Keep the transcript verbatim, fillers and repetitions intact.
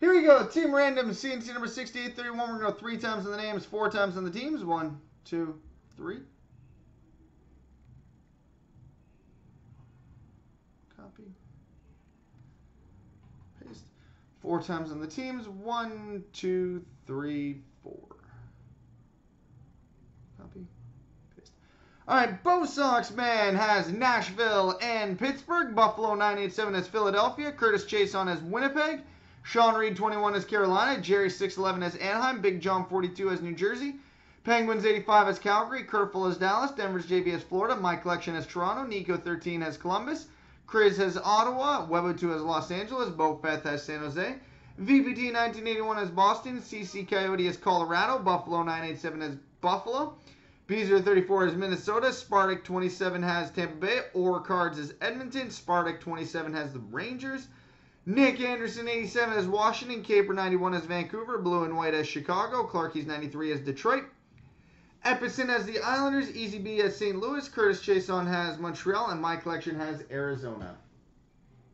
Here we go. Team Randoms, C N C number sixty-eight thirty-one. We're going to go three times on the names, four times on the teams. One, two, three. Copy. Paste. Four times on the teams. One, two, three, four. Copy. Paste. All right. Bo Sox Man has Nashville and Pittsburgh. Buffalo nine eighty-seven has Philadelphia. Curtis Chason has Winnipeg. Sean Reed, twenty-one, as Carolina. Jerry, six eleven, as Anaheim. Big John, forty-two, as New Jersey. Penguins, eighty-five, as Calgary. Kerfel, as Dallas. Denver's J V, as Florida. My Collection, as Toronto. Nico, thirteen, as Columbus. Chris, as Ottawa. Webo, two, as Los Angeles. Bo Feth, as San Jose. V B T, nineteen eighty-one, as Boston. C C Coyote, as Colorado. Buffalo, nine eighty-seven, as Buffalo. Beezer, thirty-four, as Minnesota. Spartak, twenty-seven, has Tampa Bay. Or Cards, as Edmonton. Spartak, twenty-seven, has the Rangers. Nick Anderson, eighty-seven, as Washington. Caper, ninety-one, as Vancouver. Blue and White, as Chicago. Clarkie's, ninety-three, as Detroit. Epperson has the Islanders. E Z B, as Saint Louis. Curtis Chason has Montreal. And My Collection has Arizona.